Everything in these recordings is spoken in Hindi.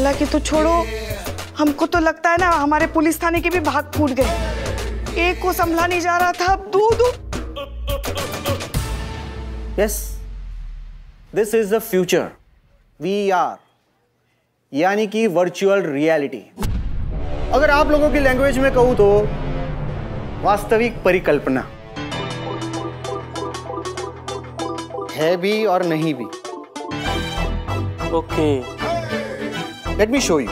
हल्ला की तो छोड़ो, हमको तो लगता है ना हमारे पुलिस थाने के भी भाग फूट गए। एक को संभला नहीं जा रहा था, अब दो। Yes, this is the future. VR, यानी कि virtual reality. अगर आप लोगों की लैंग्वेज में कहूँ तो वास्तविक परिकल्पना है भी और नहीं भी. Okay. Let me show you.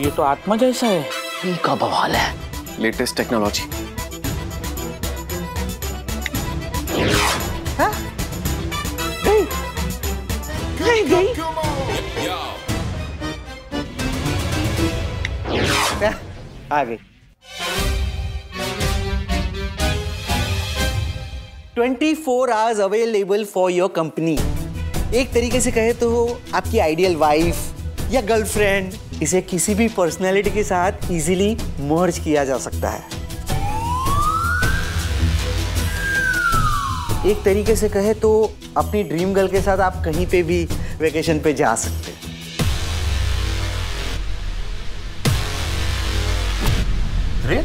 ये तो आत्मा जैसा है. ये क्या बवाल है? Latest technology. हाँ? गई? गई गई? आ गई. 24 hours available for your company. एक तरीके से कहे तो आपकी आइडियल वाइफ या गर्लफ्रेंड, इसे किसी भी पर्सनैलिटी के साथ इजीली मर्ज किया जा सकता है. एक तरीके से कहे तो अपनी ड्रीम गर्ल के साथ आप कहीं पे भी वेकेशन पे जा सकते हैं. अरे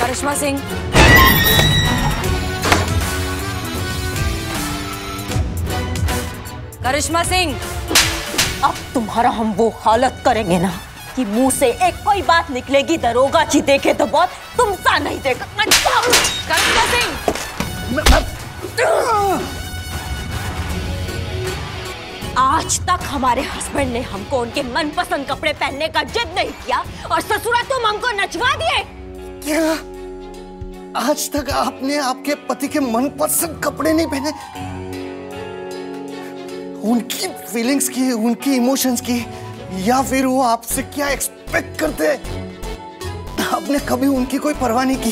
Karishma Singh. Karishma Singh. अब तुम्हारा हम वो हालत करेंगे ना कि मुंह से एक कोई बात निकलेगी, दरोगा जी देखे तो बहुत, तुम सा नहीं देखा. Karishma Singh. आज तक हमारे हस्बैंड ने हमको उनके मनपसंद कपड़े पहनने का जिद नहीं किया और ससुरा तुम हमको नचवा दिए. क्या आज तक आपने आपके पति के मनपसंद कपड़े नहीं पहने, उनकी फीलिंग्स की, उनकी इमोशंस की, या फिर वो आपसे क्या एक्सपेक्ट करते हैं, आपने कभी उनकी कोई परवाह नहीं की.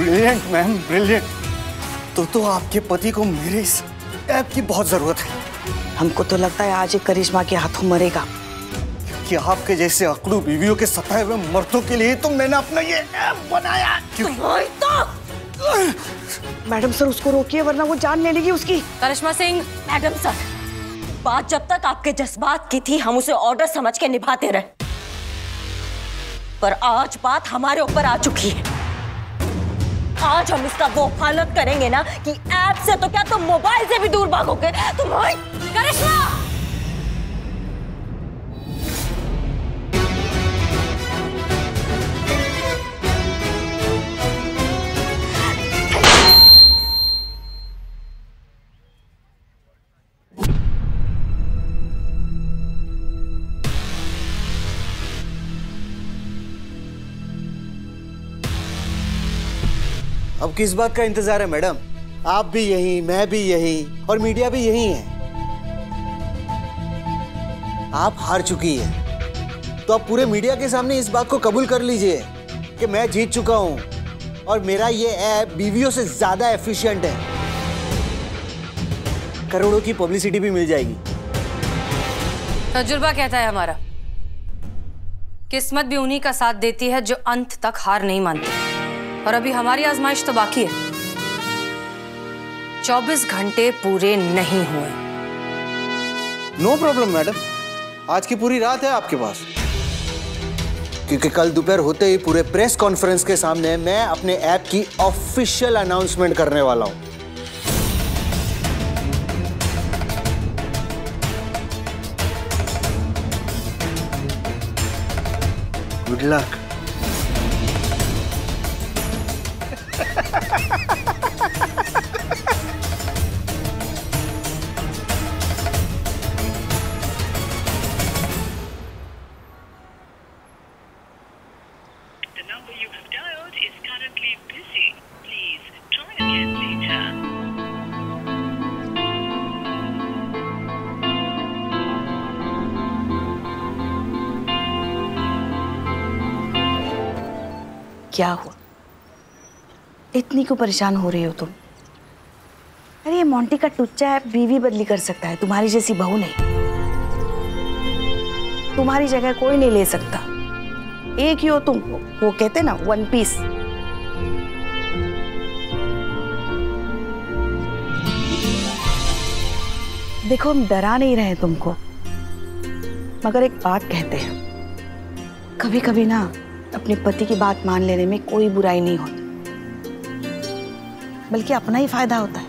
Brilliant ma'am, brilliant. तो आपके पति को मेरे इस ऐप की बहुत जरूरत है. हमको तो लगता है आज ये करिश्मा के हाथों मरेगा. कि आपके जैसे अकड़ू बीवियों के सताए हुए मर्दों के लिए तो मैंने अपना ये ऐप बनाया. तो मैडम सर उसको रोकिए वरना वो जान ले लेगी उसकी. करिश्मा सिंह. मैडम सर, बात जब तक आपके जज्बात की थी हम उसे ऑर्डर समझ के निभाते रहे, पर आज बात हमारे ऊपर आ चुकी है. आज हम इसका वो हालत करेंगे ना कि ऐप से तो क्या तुम मोबाइल से भी दूर भागोगे. तुम करिश्मा. अब किस बात का इंतजार है मैडम? आप भी यहीं, मैं भी यहीं और मीडिया भी यहीं है. आप हार चुकी है तो आप पूरे मीडिया के सामने इस बात को कबूल कर लीजिए कि मैं जीत चुका हूं और मेरा ये ऐप बीवियों से ज्यादा एफिशिएंट है. करोड़ों की पब्लिसिटी भी मिल जाएगी. तजुर्बा कहता है हमारा, किस्मत भी उन्हीं का साथ देती है जो अंत तक हार नहीं मानती. और अभी हमारी आजमाइश तो बाकी है. 24 घंटे पूरे नहीं हुए. नो प्रॉब्लम मैडम, आज की पूरी रात है आपके पास, क्योंकि कल दोपहर होते ही पूरे प्रेस कॉन्फ्रेंस के सामने मैं अपने ऐप की ऑफिशियल अनाउंसमेंट करने वाला हूं. Good luck. क्या हुआ? इतनी को परेशान हो रही हो तुम? अरे ये मोंटी का टुच्चा है, बीवी बदली कर सकता है, तुम्हारी जैसी बहू नहीं। तुम्हारी जगह कोई नहीं ले सकता, एक ही हो तुम। वो कहते ना वन पीस। देखो हम डरा नहीं रहे तुमको, मगर एक बात कहते हैं, कभी कभी ना अपने पति की बात मान लेने में कोई बुराई नहीं होती, बल्कि अपना ही फायदा होता है।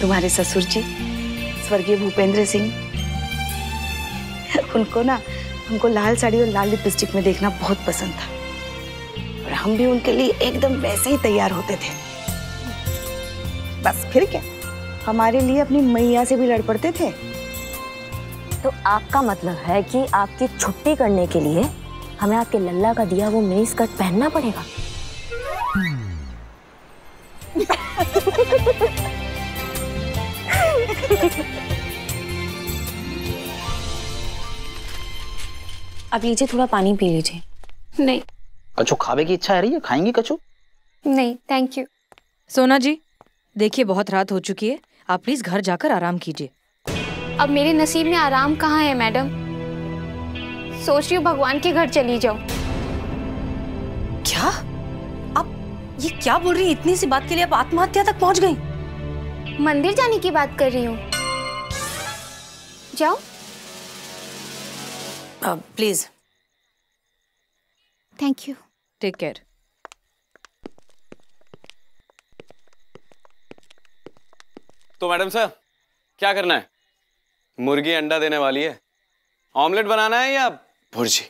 तुम्हारे ससुर जी स्वर्गीय भूपेंद्र सिंह, उनको ना हमको लाल साड़ी और लाल लिपस्टिक में देखना बहुत पसंद था, और हम भी उनके लिए एकदम वैसे ही तैयार होते थे। बस फिर क्या, हमारे लिए अपनी मैया से भी लड़ पड़ते थे। तो आपका मतलब है कि आपकी छुट्टी करने के लिए हमें आपके लल्ला का दिया वो मिनी स्कर्ट पहनना पड़ेगा? आप लीजिए, थोड़ा पानी पी लीजिए। नहीं। कचू खावे की इच्छा आ रही है? खाएंगी कचू? नहीं, थैंक यू। सोना जी देखिए, बहुत रात हो चुकी है, आप प्लीज घर जाकर आराम कीजिए। अब मेरे नसीब में आराम कहाँ है मैडम? सोच रही हूँ भगवान के घर चली जाओ। क्या आप ये क्या बोल रही हैं? इतनी सी बात के लिए आप आत्महत्या तक पहुँच गई? मंदिर जाने की बात कर रही हूँ, जाओ अब please. Thank you, take care. तो मैडम सर क्या करना है? मुर्गी अंडा देने वाली है, ऑमलेट बनाना है या भुर्जी?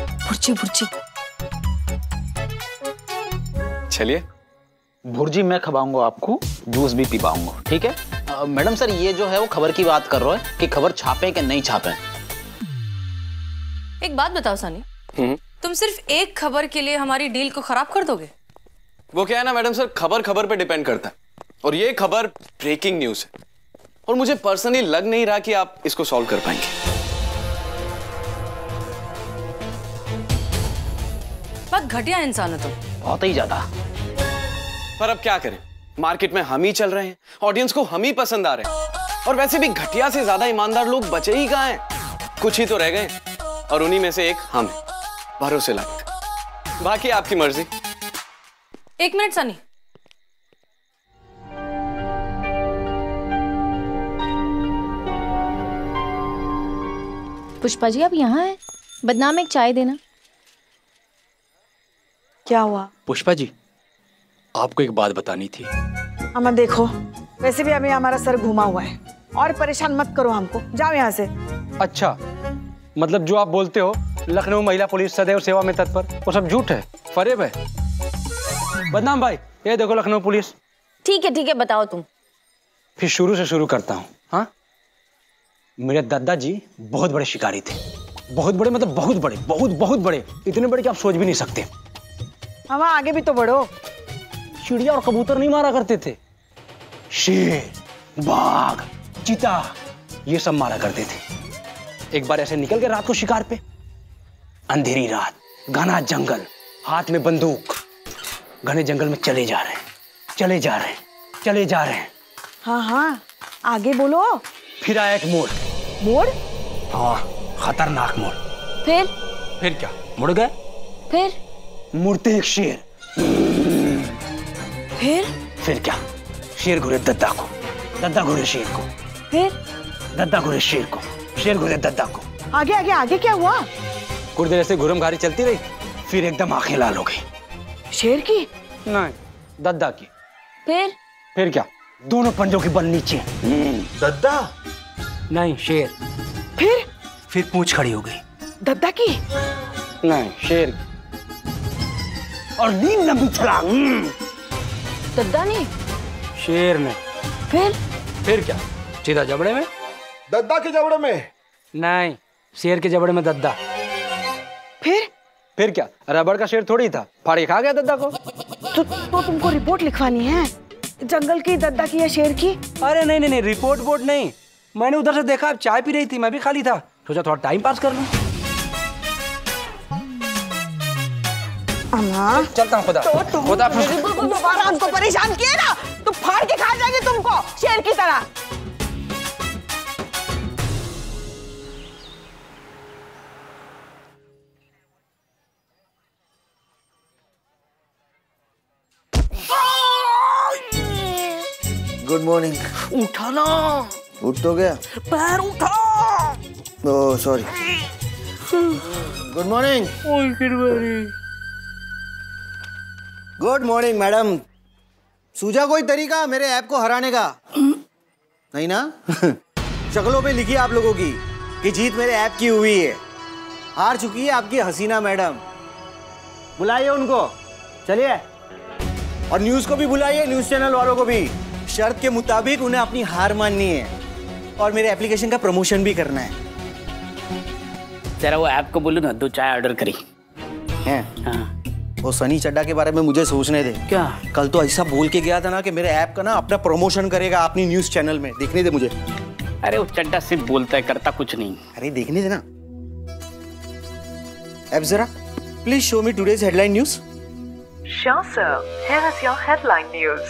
भुर्जी भुर्जी। चलिए भुर्जी मैं खवाऊंगा आपको, जूस भी पिलाऊंगा, ठीक है? मैडम सर ये जो है वो खबर की बात कर रहा है कि खबर छापे कि नहीं छापे। एक बात बताओ सनी, तुम सिर्फ एक खबर के लिए हमारी डील को खराब कर दोगे? वो क्या है ना मैडम सर, खबर खबर पे डिपेंड करता है, और ये खबर ब्रेकिंग न्यूज है, और मुझे पर्सनली लग नहीं रहा कि आप इसको सॉल्व कर पाएंगे। बहुत घटिया इंसान है तुम, बहुत ही ज्यादा। पर अब क्या करें, मार्केट में हम ही चल रहे हैं, ऑडियंस को हम ही पसंद आ रहे हैं, और वैसे भी घटिया से ज्यादा ईमानदार लोग बचे ही कहाँ हैं? कुछ ही तो रह गए, और उन्हीं में से एक हम हैं, भरोसे लायक। बाकी आपकी मर्जी। एक मिनट सनी, पुष्पा जी आप यहाँ हैं? बदनाम एक चाय देना। क्या हुआ? पुष्पा जी आपको एक बात बतानी थी। अमर देखो वैसे भी हमें हमारा सर घुमा हुआ है, और परेशान मत करो हमको, जाओ यहाँ से। अच्छा मतलब जो आप बोलते हो लखनऊ महिला पुलिस सदैव सेवा में तत्पर, वो सब झूठ है, फरेब है। बदनाम भाई ये देखो लखनऊ पुलिस। ठीक है बताओ तुम। फिर शुरू से शुरू करता हूँ। हाँ मेरे दादाजी बहुत बड़े शिकारी थे, बहुत बड़े मतलब बहुत बड़े, इतने बड़े कि आप सोच भी नहीं सकते। हम आगे भी तो बढ़ो। चिड़िया और कबूतर नहीं मारा करते थे, शेर, बाघ, चीता ये सब मारा करते थे। एक बार ऐसे निकल गए रात को शिकार पे, अंधेरी रात, घना जंगल, हाथ में बंदूक, घने जंगल में चले जा रहे हैं। हाँ आगे बोलो। फिर आया एक मोड़। हाँ खतरनाक मोड़। फिर क्या मुड़ गए? फिर मुड़ते एक शेर। फिर क्या, शेर घुरे दद्दा को, दद्दा घुरे शेर को, फिर दद्दा घुरे शेर को, शेर घुरे दद्दा को। आगे आगे आगे क्या हुआ? कुछ देर ऐसे घुरमघारी चलती रही, फिर एकदम आंखें लाल हो गई। शेर की नहीं, दद्दा की। फिर क्या, दोनों पंजों की बल नीचे। दद्दा नहीं, शेर। फिर पूंछ खड़ी हो गई। दद्दा की नहीं, शेर। और नीम लंबी छलांग। दद्दा नहीं, शेर ने। फिर क्या, सीधा जबड़े में। दद्दा के जबड़े में नहीं, शेर के जबड़े में दद्दा। फिर क्या, रबड़ का शेर थोड़ी था, फाड़ के खा गया दद्दा को। तो तुमको रिपोर्ट लिखवानी है जंगल की, दद्दा की या शेर की? अरे नहीं, रिपोर्ट बोर्ड नहीं, मैंने उधर से देखा आप चाय पी रही थी, मैं भी खाली था, सोचा थोड़ा टाइम पास कर लूं। अम्मा चलता हूँ खुदा खुदा हमको परेशान किए ना तो फाड़ के खा जाएंगे तुमको शेर की तरह। Good morning. उठा ना। उठ तो गया। पैर उठा। Oh sorry. Good morning. Oh किरवारी। Good morning madam. सूझा कोई तरीका मेरे ऐप को हराने का? नहीं ना? शक्लों पे लिखी आप लोगों की कि जीत मेरे ऐप की हुई है। हार चुकी है आपकी हसीना मैडम। बुलाइए उनको। चलिए। और न्यूज़ को भी बुलाइए न्यूज़ चैनल वालों को भी। शर्त के मुताबिक उन्हें अपनी हार माननी है और मेरे एप्लीकेशन का प्रमोशन भी करना है। तेरा वो ऐप को बोलो ना दो चाय ऑर्डर करी है। हाँ वो सनी चड्डा के बारे में मुझे सोचने दे। क्या कल तो ऐसा बोल के गया था ना कि मेरे ऐप का ना अपना प्रमोशन करेगा अपनी न्यूज़ चैनल में। देखने दे मुझे। अरे वो चड्डा सिर्फ बोलता है करता कुछ नहीं। अरे देखने दे ना। ऐप जरा please show me today's headline news. Sure sir here is your headline news.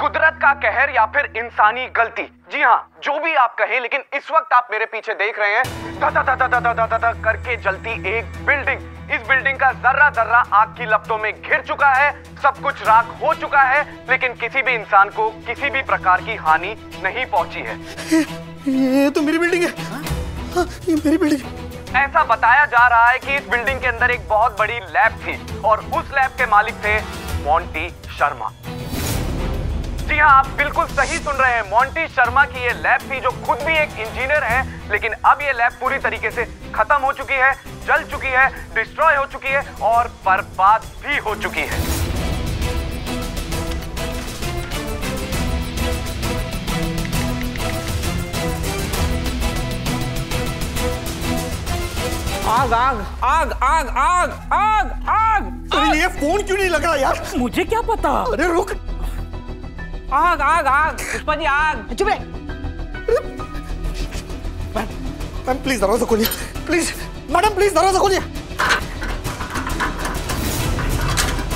कुदरत का कहर या फिर इंसानी गलती। जी हाँ जो भी आप कहें लेकिन इस वक्त आप मेरे पीछे देख रहे हैं दा दा दा दा दा दा दा करके जलती एक बिल्डिंग। इस बिल्डिंग का जर्रा जर्रा आग की लपटों में घिर चुका है। सब कुछ राख हो चुका है लेकिन किसी भी इंसान को किसी भी प्रकार की हानि नहीं पहुंची है। ये तो मेरी बिल्डिंग है। हाँ, ये मेरी बिल्डिंग है। ऐसा बताया जा रहा है कि इस बिल्डिंग के अंदर एक बहुत बड़ी लैब थी और उस लैब के मालिक थे मॉन्टी शर्मा। जी हाँ आप बिल्कुल सही सुन रहे हैं। मॉन्टी शर्मा की ये लैब थी जो खुद भी एक इंजीनियर है लेकिन अब ये लैब पूरी तरीके से खत्म हो चुकी है जल चुकी है डिस्ट्रॉय हो चुकी है और बर्बाद भी हो चुकी है। आग आग आग आग आग आग आग। अरे ये फोन क्यों नहीं लग रहा यार? मुझे क्या पता। अरे रुक। आग आग आग पुष्पा जी आग। चुप रहे। मैम प्लीज दरवाजा खोलिए प्लीज। मैडम प्लीज दरवाजा खोलिए।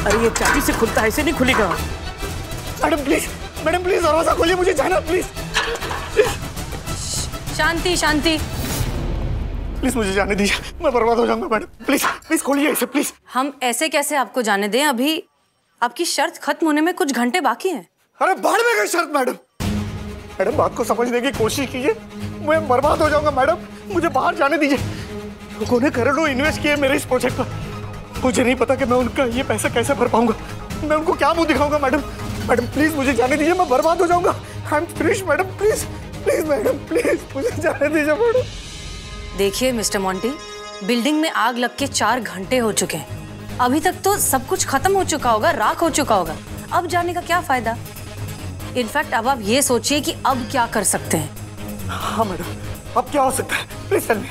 अरे ये चाबी से खुलता है ऐसे नहीं खुलेगा। मैडम प्लीज दरवाजा खोलिए मुझे जाना प्लीज। शांति शांति प्लीज मुझे जाने दीजिए मैं बर्बाद हो जाऊंगा। मैडम प्लीज प्लीज खोलिए इसे प्लीज। हम ऐसे कैसे आपको जाने दें? अभी आपकी शर्त खत्म होने में कुछ घंटे बाकी हैं। अरे भाड़ में गई शर्त। मैडम मैडम बात को समझने की कोशिश कीजिए। मैं बर्बाद हो जाऊंगा मैडम मुझे बाहर जाने दीजिए। लोगों ने करोड़ों इन्वेस्ट किए मेरे इस प्रोजेक्ट पर। मुझे नहीं पता कि मैं उनका ये पैसा कैसे भर पाऊंगा। मैं उनको क्या मुंह दिखाऊंगा? मैडम मैडम प्लीज मुझे जाने दीजिए मैं बर्बाद हो जाऊंगा। I am finish madam please please madam please मुझे जाने दीजिए मैडम। देखिए मिस्टर मॉन्टी बिल्डिंग में आग लग के 4 घंटे हो चुके हैं। अभी तक तो सब कुछ खत्म हो चुका होगा राख हो चुका होगा। अब जाने का क्या फायदा? इनफैक्ट अब आप ये सोचिए कि अब क्या कर सकते हैं। हाँ मैडम अब क्या हो सकता है प्लीज टेल मी।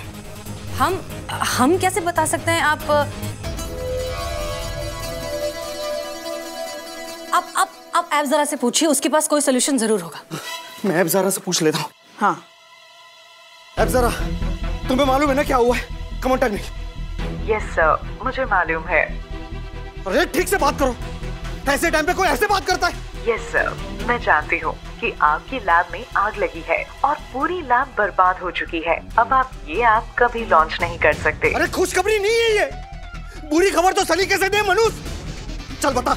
हम कैसे बता सकते हैं? आप ऐप ज़रा से पूछिए उसके पास कोई सलूशन जरूर होगा। मैं ऐप ज़रा से पूछ लेता हूँ। हाँ ऐप ज़रा तुम्हें मालूम है ना क्या हुआ है? Come on tell me. Yes sir मुझे मालूम है। अरे ठीक से बात करो ऐसे टाइम पे कोई ऐसे बात करता है? यस सर मैं जानती हूँ कि आपकी लैब में आग लगी है और पूरी लैब बर्बाद हो चुकी है। अब आप ये ऐप कभी लॉन्च नहीं कर सकते। अरे खुशखबरी नहीं है ये। बुरी खबर तो सलीके से दे मनुष। चल बता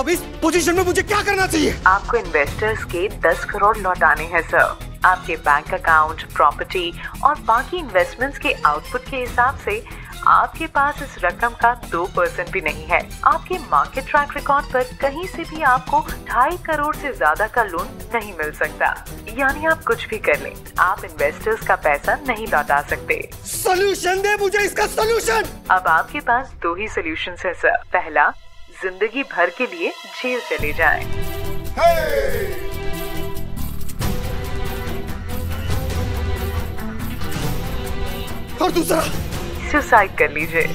अब इस पोजीशन में मुझे क्या करना चाहिए? आपको इन्वेस्टर्स के 10 करोड़ लौटाने हैं सर। आपके बैंक अकाउंट प्रॉपर्टी और बाकी इन्वेस्टमेंट्स के आउटपुट के हिसाब से आपके पास इस रकम का 2% भी नहीं है। आपके मार्केट ट्रैक रिकॉर्ड पर कहीं से भी आपको 2.5 करोड़ से ज्यादा का लोन नहीं मिल सकता। यानी आप कुछ भी कर लें आप इन्वेस्टर्स का पैसा नहीं लौटा सकते। सॉल्यूशन दे मुझे इसका सॉल्यूशन। अब आपके पास 2 ही सॉल्यूशंस हैं सर। पहला जिंदगी भर के लिए जेल चले जाएं। Hey! और दूसरा सुसाइड कर लीजिए।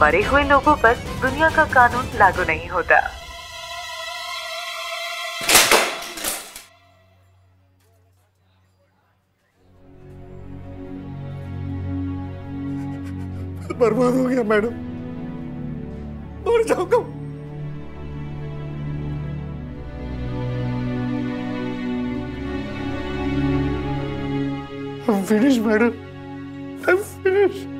मरे हुए लोगों पर दुनिया का कानून लागू नहीं होता। बर्बाद हो गया मैडम, मर जाऊंगा। I'm finished, madam, I'm finished।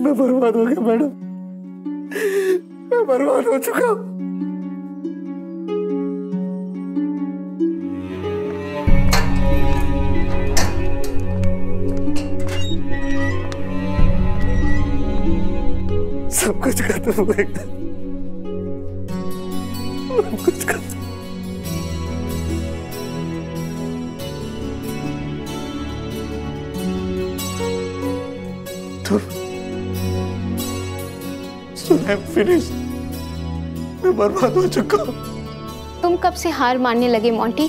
मैं बर्बाद हो गया मैडम, मैं बर्बाद हो चुका हूं। सब कुछ खत्म हो गया, सब कुछ खत्म। So I'm finished। मैं बर्बाद हो चुका हूं। तुम कब से हार मानने लगे मोंटी?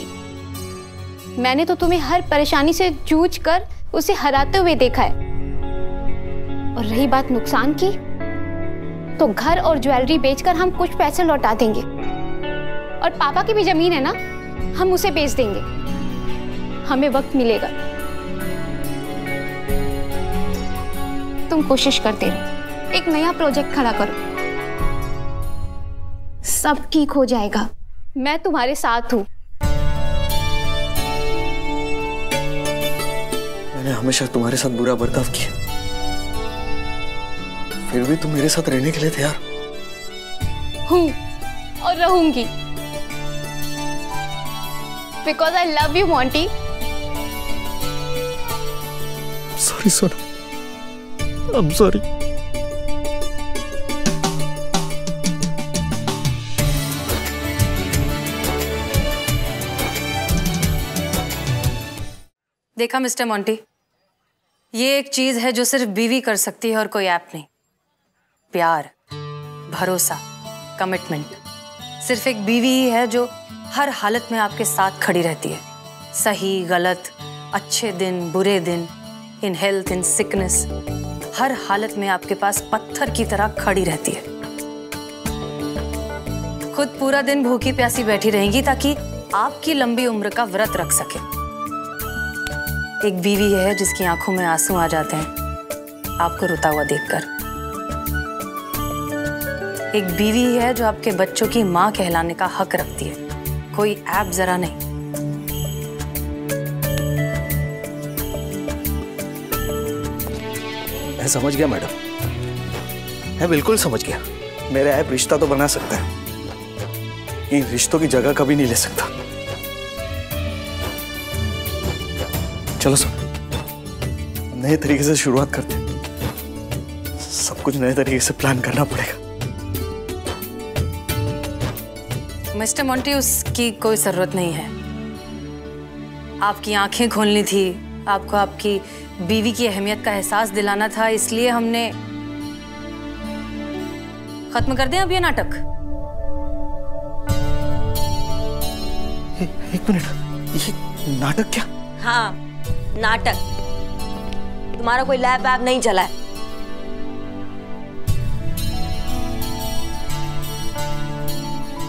मैंने तो तुम्हें हर परेशानी से जूझ कर उसे हराते हुए देखा है। और रही बात नुकसान की, तो घर और ज्वेलरी बेचकर हम कुछ पैसे लौटा देंगे। और पापा की भी जमीन है ना, हम उसे बेच देंगे, हमें वक्त मिलेगा। तुम कोशिश करते रहो, एक नया प्रोजेक्ट खड़ा करो, सब ठीक हो जाएगा। मैं तुम्हारे साथ हूँ। मैंने हमेशा तुम्हारे साथ बुरा बर्ताव किया, फिर भी तुम मेरे साथ रहने के लिए तैयार हूँ और रहूंगी। Because I love you, Monty। Sorry, I'm sorry। देखा मिस्टर मोंटी, ये एक चीज है जो सिर्फ बीवी कर सकती है और कोई ऐप नहीं। प्यार, भरोसा, कमिटमेंट, सिर्फ एक बीवी ही है जो हर हालत में आपके साथ खड़ी रहती है। सही गलत, अच्छे दिन बुरे दिन, इन हेल्थ इन सिकनेस, हर हालत में आपके पास पत्थर की तरह खड़ी रहती है। खुद पूरा दिन भूखी प्यासी बैठी रहेंगी ताकि आपकी लंबी उम्र का व्रत रख सके। एक बीवी है जिसकी आंखों में आंसू आ जाते हैं आपको रोता हुआ देखकर। एक बीवी है जो आपके बच्चों की माँ कहलाने का हक रखती है, कोई ऐप जरा नहीं। मैं समझ गया मैडम, मैं बिल्कुल समझ गया। मेरा ऐप रिश्ता तो बना सकता है, इन रिश्तों की जगह कभी नहीं ले सकता। चलो सर, नए तरीके से शुरुआत करते हैं। सब कुछ नए तरीके से प्लान करना पड़ेगा। मिस्टर मोंटी, उसकी कोई जरूरत नहीं है। आपकी आंखें खोलनी थी, आपको आपकी बीवी की अहमियत का एहसास दिलाना था, इसलिए हमने खत्म कर दिया अब ये नाटक। एक मिनट, ये नाटक क्या? हाँ नाटक, तुम्हारा कोई लैब ऐप नहीं चला है।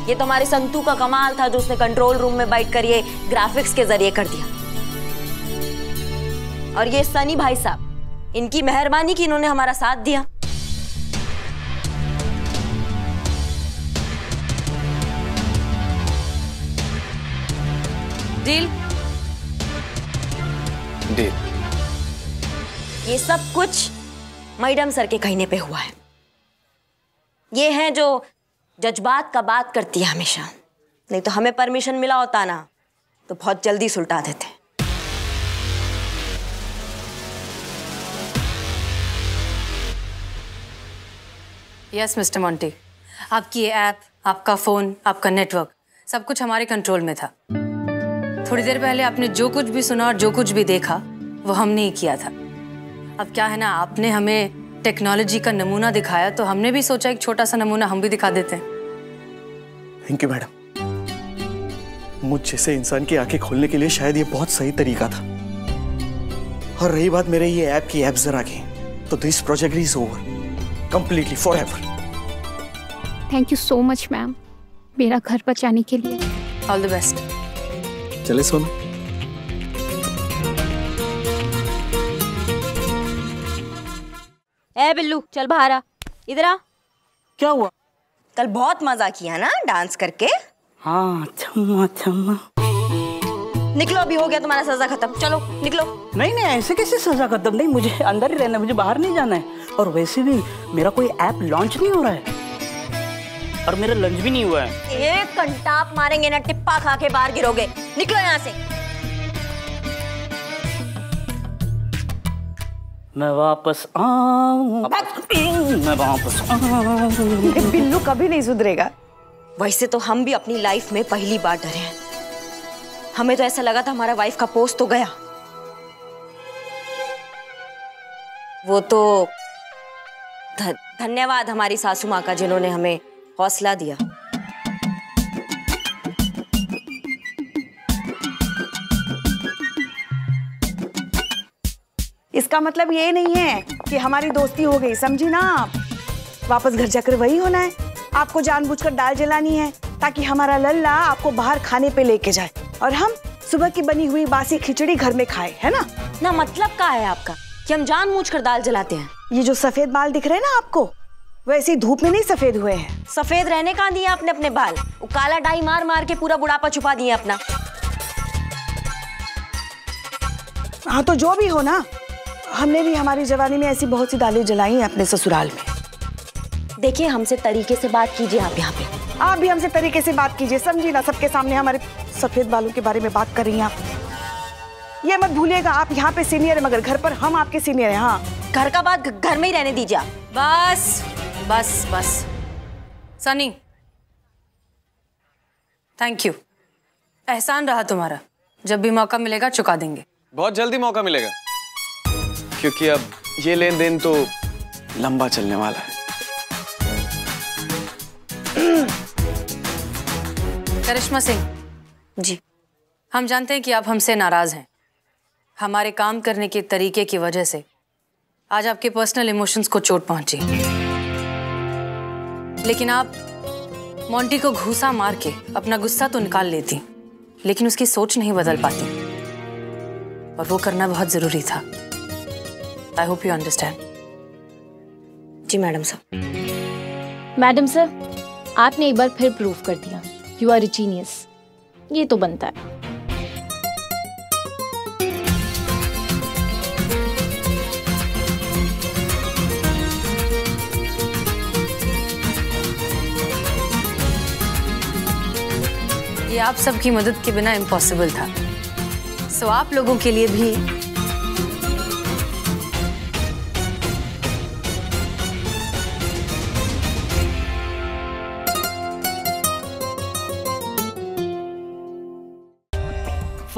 ये तो हमारे संतू का कमाल था जो उसने कंट्रोल रूम में बैठ कर ये ग्राफिक्स के जरिए कर दिया। और ये सनी भाई साहब, इनकी मेहरबानी की इन्होंने हमारा साथ दिया। Deal deal. ये सब कुछ मैडम सर के कहने पे हुआ है। ये है जो जज्बात का बात करती है हमेशा, नहीं तो हमें परमिशन मिला होता ना तो बहुत जल्दी सुलटा देते। यस मिस्टर मोंटी, आपकी ये ऐप, आपका फोन, आपका नेटवर्क, सब कुछ हमारे कंट्रोल में था। थोड़ी देर पहले आपने जो कुछ भी सुना और जो कुछ भी देखा वो हमने ही किया था। अब क्या है ना, आपने हमें टेक्नोलॉजी का नमूना दिखाया तो हमने भी सोचा एक छोटा सा नमूना हम भी दिखा देते हैं। थैंक यू मैडम, मुझ जैसे इंसान की आंखें खोलने के लिए शायद ये बहुत सही तरीका था। और रही बात मेरे ये ऐप की, ऐप जरा की, तो this project is over completely for ever. Thank you so much ma'am, मेरा घर बचाने के लिए। All the best. चले सोना। ए बिल्लू चल बाहर आ, इधर आ। क्या हुआ? कल बहुत मजा किया ना डांस करके? हाँ चम्मा चम्मा। निकलो, अभी हो गया तुम्हारा सजा खत्म, चलो निकलो। नहीं नहीं, ऐसे कैसे सजा खत्म? नहीं, मुझे अंदर ही रहना, मुझे बाहर नहीं जाना है। और वैसे भी मेरा कोई ऐप लॉन्च नहीं हो रहा है और मेरा लंच भी नहीं हुआ है। एक कंटाप मारेंगे ना, टिप्पा खा के बाहर गिरोगे। निकलो यहाँ से। मैं वापस आऊं, मैं वापस आऊं। बिल्लू कभी नहीं सुधरेगा। वैसे तो हम भी अपनी लाइफ में पहली बार डरे हैं। हमें तो ऐसा लगा था हमारा वाइफ का पोस्ट तो गया, वो तो धन्यवाद हमारी सासू माँ का जिन्होंने हमें हौसला दिया। इसका मतलब ये नहीं है कि हमारी दोस्ती हो गई, समझी ना आप? वापस घर जाकर वही होना है। आपको जानबूझकर दाल जलानी है ताकि हमारा लल्ला आपको बाहर खाने पे लेके जाए और हम सुबह की बनी हुई बासी खिचड़ी घर में खाए, है ना? ना मतलब क्या है आपका कि हम जानबूझकर दाल जलाते हैं? ये जो सफेद बाल दिख रहे हैं ना आपको, वैसे धूप में नहीं सफेद हुए हैं। सफेद रहने कहाँ दिए आपने अपने बाल? वो काला डाई मार मार के पूरा बुढ़ापा छुपा दिए अपना। हाँ तो जो भी हो ना, हमने भी हमारी जवानी में ऐसी बहुत सी दालें जलाई हैं अपने ससुराल में। देखिए, हमसे तरीके से बात कीजिए आप। यहाँ पे आप भी हमसे तरीके से बात कीजिए, समझी ना? सबके सामने हमारे सफेद बालों के बारे में बात कर रही हैं आप। ये मत भूलिएगा, आप यहाँ पे सीनियर है मगर घर पर हम आपके सीनियर हैं। हाँ, घर का बात घर में ही रहने दीजिए। बस बस बस। सनी, थैंक यू, एहसान रहा तुम्हारा। जब भी मौका मिलेगा चुका देंगे। बहुत जल्दी मौका मिलेगा क्योंकि अब ये लेन देन तो लंबा चलने वाला है। करिश्मा सिंह जी, हम जानते हैं कि आप हमसे नाराज हैं। हमारे काम करने के तरीके की वजह से आज आपके पर्सनल इमोशंस को चोट पहुंची, लेकिन आप मोंटी को घूसा मार के अपना गुस्सा तो निकाल लेती, लेकिन उसकी सोच नहीं बदल पाती, और वो करना बहुत जरूरी था। I hope you understand. जी मैडम सर। मैडम सर, आपने एक बार फिर प्रूव कर दिया यू आर जीनियस। ये तो बनता है। ये आप सबकी मदद के बिना इम्पॉसिबल था। सो आप लोगों के लिए भी